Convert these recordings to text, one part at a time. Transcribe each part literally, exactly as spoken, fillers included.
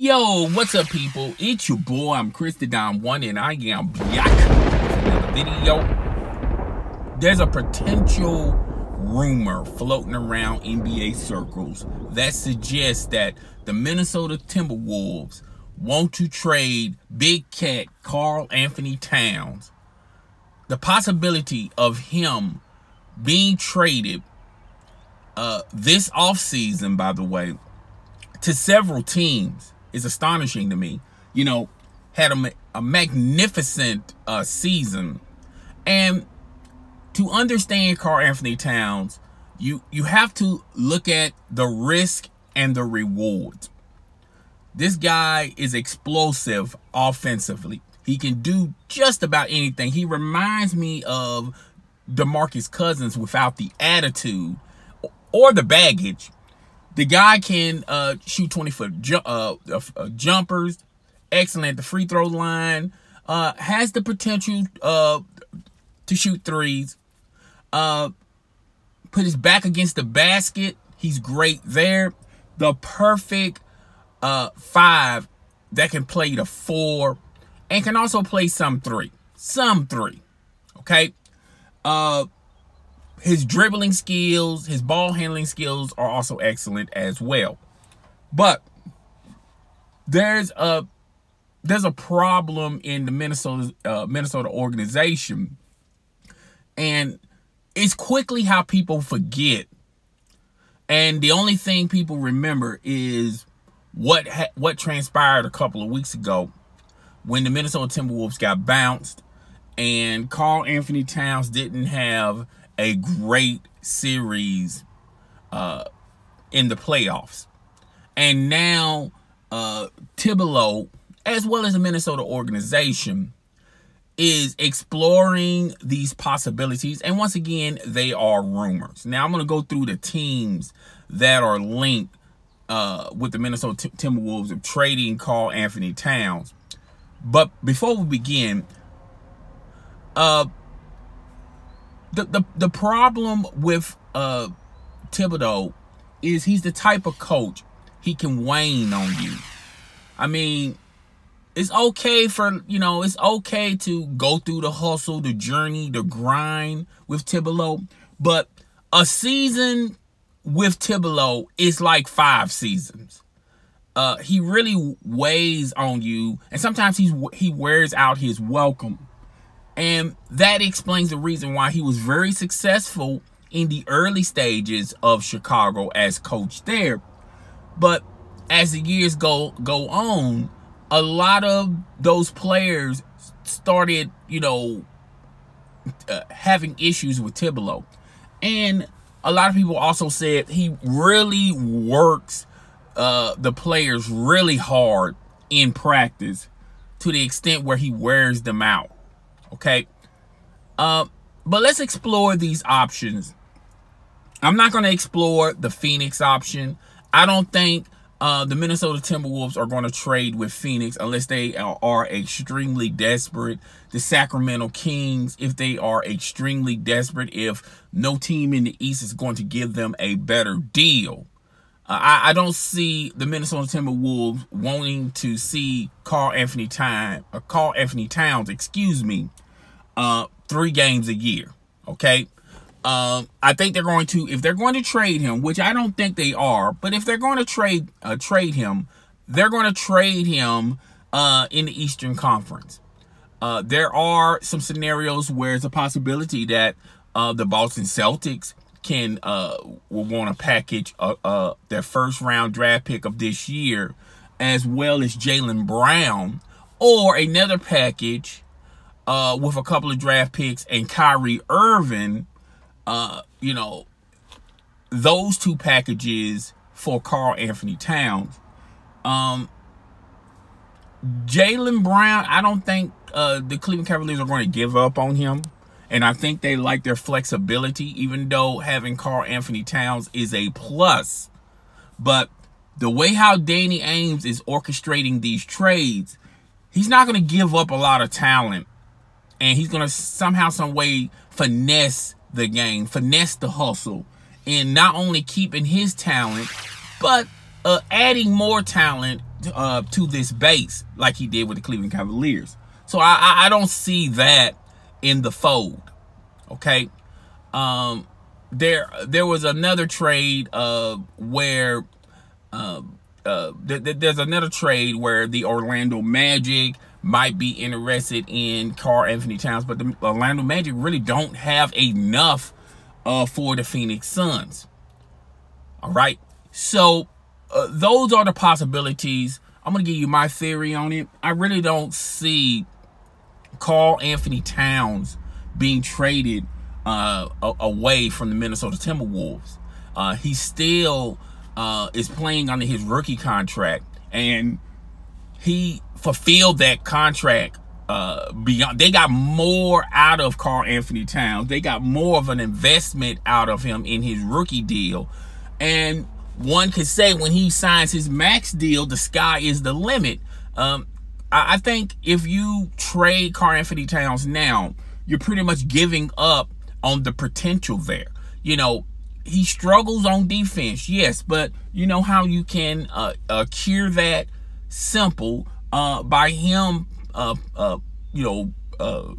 Yo, what's up, people? It's your boy, I'm Chris Da Don one, and I am back with another video. There's a potential rumor floating around N B A circles that suggests that the Minnesota Timberwolves want to trade big cat Karl-Anthony Towns. The possibility of him being traded uh, this offseason, by the way, to several teams is astonishing to me. You know, had a, a magnificent uh, season. And to understand Karl-Anthony Towns, you, you have to look at the risk and the reward. This guy is explosive offensively. He can do just about anything. He reminds me of DeMarcus Cousins without the attitude or the baggage. The guy can uh, shoot twenty-foot ju uh, uh, jumpers, excellent at the free throw line, uh, has the potential uh, to shoot threes, uh, put his back against the basket. He's great there. The perfect uh, five that can play the four and can also play some three. Some three, okay? Uh His dribbling skills, his ball handling skills are also excellent as well. But there's a there's a problem in the Minnesota uh, Minnesota organization, and it's quickly how people forget. And the only thing people remember is what ha what transpired a couple of weeks ago when the Minnesota Timberwolves got bounced, and Karl-Anthony Towns didn't have a great series uh, in the playoffs. And now uh, Thibodeau, as well as the Minnesota organization, is exploring these possibilities. And once again, they are rumors. Now I'm going to go through the teams that are linked uh, with the Minnesota Timberwolves of trading Karl-Anthony Towns. But before we begin, uh, The, the, the problem with uh, Thibodeau is he's the type of coach, he can wane on you. I mean, it's okay for, you know, it's okay to go through the hustle, the journey, the grind with Thibodeau. But a season with Thibodeau is like five seasons. Uh, he really weighs on you. And sometimes he's, he wears out his welcome. And that explains the reason why he was very successful in the early stages of Chicago as coach there. But as the years go go on, a lot of those players started, you know, uh, having issues with Thibodeau. And a lot of people also said he really works uh, the players really hard in practice to the extent where he wears them out. Okay, uh, but let's explore these options. I'm not going to explore the Phoenix option. I don't think uh, the Minnesota Timberwolves are going to trade with Phoenix unless they are, are extremely desperate. The Sacramento Kings, if they are extremely desperate, if no team in the East is going to give them a better deal. Uh, I, I don't see the Minnesota Timberwolves wanting to see Karl-Anthony Towns, uh, Karl-Anthony Towns, excuse me, uh, three games a year. Okay, uh, I think they're going to, if they're going to trade him, which I don't think they are, but if they're going to trade uh, trade him, they're going to trade him uh, in the Eastern Conference. Uh, there are some scenarios where it's a possibility that uh, the Boston Celtics can uh will want to package uh, uh their first round draft pick of this year, as well as Jaylen Brown, or another package uh with a couple of draft picks and Kyrie Irving. Uh you know, those two packages for Karl-Anthony Towns. um Jaylen Brown, I don't think uh the Cleveland Cavaliers are going to give up on him. And I think they like their flexibility, even though having Karl-Anthony Towns is a plus. But the way how Danny Ainge is orchestrating these trades, he's not going to give up a lot of talent. And he's going to somehow, some way finesse the game, finesse the hustle. And not only keeping his talent, but uh, adding more talent uh, to this base like he did with the Cleveland Cavaliers. So I, I, I don't see that in the fold. Okay. Um, there there was another trade uh, where uh, uh, th th there's another trade where the Orlando Magic might be interested in Karl-Anthony Towns, but the Orlando Magic really don't have enough uh, for the Phoenix Suns. All right. So uh, those are the possibilities. I'm going to give you my theory on it. I really don't see Karl-Anthony Towns being traded uh, away from the Minnesota Timberwolves. Uh, he still uh, is playing under his rookie contract, and he fulfilled that contract uh, beyond. They got more out of Karl-Anthony Towns. They got more of an investment out of him in his rookie deal. And one could say when he signs his max deal, the sky is the limit. Um, I, I think if you trade Karl-Anthony Towns now, you're pretty much giving up on the potential there. You know, he struggles on defense, yes, but you know how you can uh, uh, cure that? Simple, uh, by him, uh, uh, you know, uh,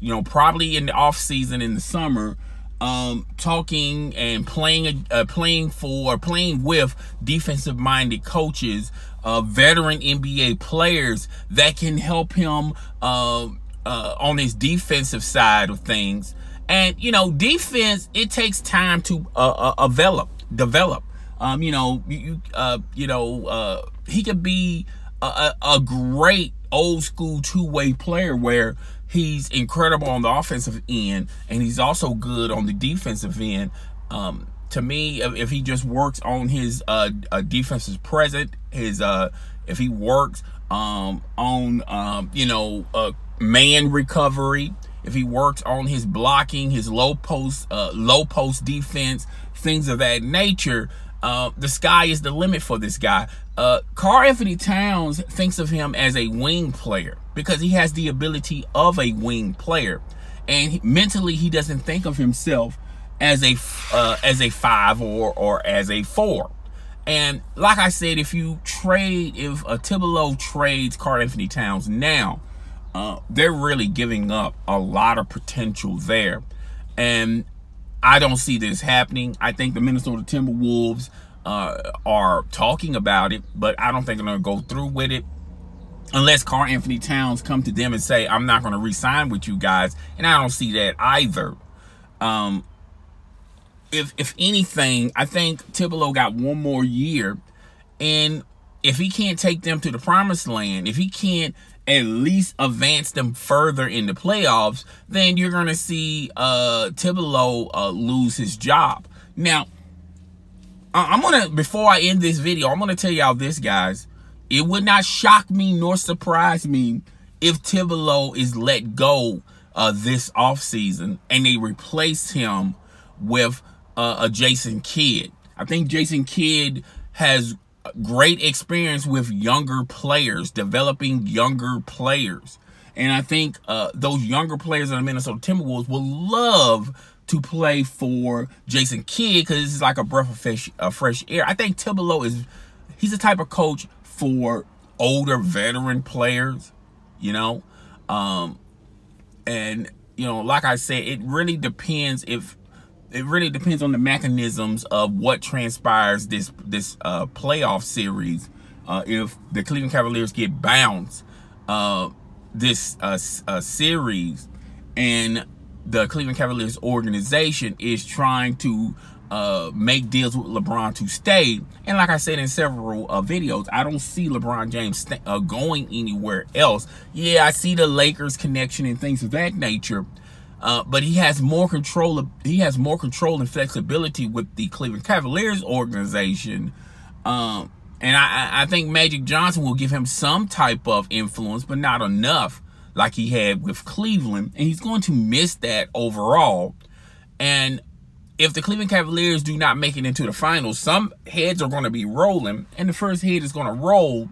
you know, probably in the off season in the summer, um, talking and playing, uh, playing for, playing with defensive-minded coaches, uh, veteran N B A players that can help him uh, uh, on his defensive side of things. And you know, defense, it takes time to uh, uh, develop, develop. Um, you know, you, uh, you know, uh, he could be a, a great old school two-way player where he's incredible on the offensive end and he's also good on the defensive end. Um, to me, if he just works on his uh, defensive presence, his uh, if he works um, on um, you know uh, man recovery, if he works on his blocking, his low post, uh, low post defense, things of that nature. Uh, the sky is the limit for this guy. Uh, Karl-Anthony Towns thinks of him as a wing player because he has the ability of a wing player, and he, mentally he doesn't think of himself as a uh, as a five or or as a four. And like I said, if you trade, if uh, Thibodeau trades Karl-Anthony Towns now, uh, they're really giving up a lot of potential there, and I don't see this happening. I think the Minnesota Timberwolves uh, are talking about it, but I don't think they're going to go through with it unless Karl-Anthony Towns come to them and say, I'm not going to re-sign with you guys, and I don't see that either. Um, if, if anything, I think Thibodeau got one more year, and if he can't take them to the promised land, if he can't at least advance them further in the playoffs, then you're going to see uh, Thibodeau uh, lose his job. Now, I'm going to, before I end this video, I'm going to tell y'all this, guys. It would not shock me nor surprise me if Thibodeau is let go uh, this offseason and they replace him with uh, a Jason Kidd. I think Jason Kidd has great experience with younger players, developing younger players. And I think uh, those younger players in the Minnesota Timberwolves will love to play for Jason Kidd because it's like a breath of fresh, uh, fresh air. I think Thibodeau is, he's the type of coach for older veteran players, you know. Um, and, you know, like I said, it really depends if, It really depends on the mechanisms of what transpires this this uh, playoff series. Uh, if the Cleveland Cavaliers get bounced uh, this uh, uh, series, and the Cleveland Cavaliers organization is trying to uh, make deals with LeBron to stay, and like I said in several uh, videos, I don't see LeBron James uh, going anywhere else. Yeah, I see the Lakers connection and things of that nature. Uh, but he has more control. Of, he has more control and flexibility with the Cleveland Cavaliers organization, um, and I, I think Magic Johnson will give him some type of influence, but not enough like he had with Cleveland. And he's going to miss that overall. And if the Cleveland Cavaliers do not make it into the finals, some heads are going to be rolling, and the first head is going to roll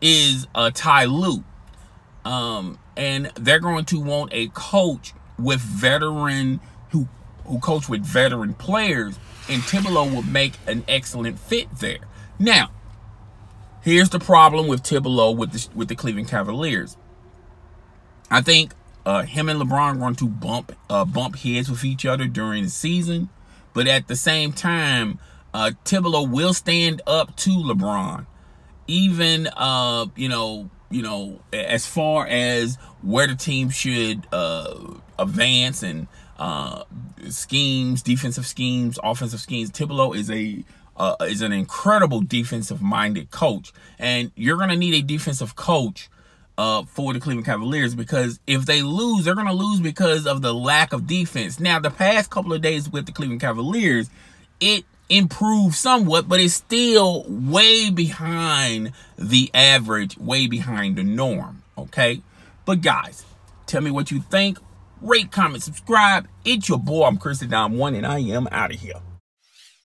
is uh, Ty Lue, um, and they're going to want a coach with veteran who who coach with veteran players, and Thibodeau would make an excellent fit there. Now, Here's the problem with Thibodeau with the, with the Cleveland Cavaliers. I think uh, him and LeBron are going to bump uh, bump heads with each other during the season. But at the same time, uh, Thibodeau will stand up to LeBron. Even, uh, you know, you know, as far as where the team should uh, advance and uh, schemes, defensive schemes, offensive schemes, Thibodeau is a uh, is an incredible defensive-minded coach, and you're going to need a defensive coach uh, for the Cleveland Cavaliers, because if they lose, they're going to lose because of the lack of defense. Now, the past couple of days with the Cleveland Cavaliers, it improved somewhat, but it's still way behind the average, way behind the norm, okay? But guys, tell me what you think. Rate, comment, subscribe. It's your boy, I'm Chris the Dom one, and I am out of here.